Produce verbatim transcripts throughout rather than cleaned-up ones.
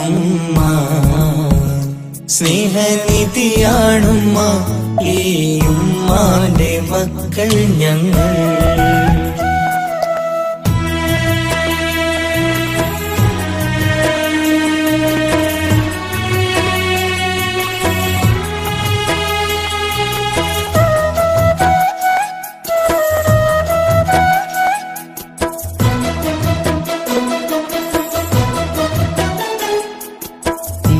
ഉമ്മ സ്നേഹനിധിയാണുമ്മ ഈ ഉമ്മാന്റെ മക്കൾ ഞങ്ങൾ.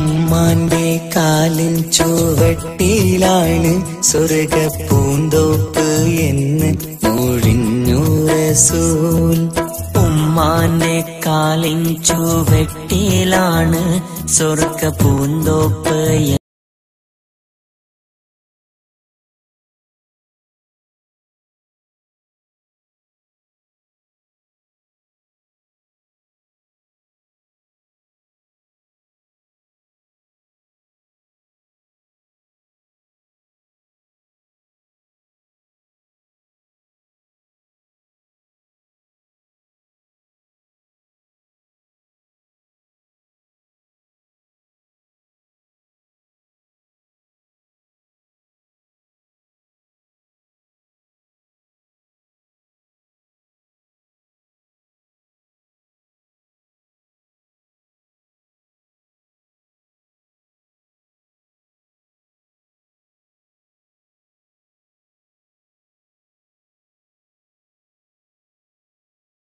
ഉമ്മാന്റെ കാലിൻ ചുവട്ടിലാണ് സ്വർഗപ്പൂന്തോപ്പ് എന്ന് ഒഴിഞ്ഞു റസൂൽ. ഉമ്മാന്റെ കാലിൻ ചുവട്ടിലാണ് സ്വർഗപ്പൂന്തോപ്പ്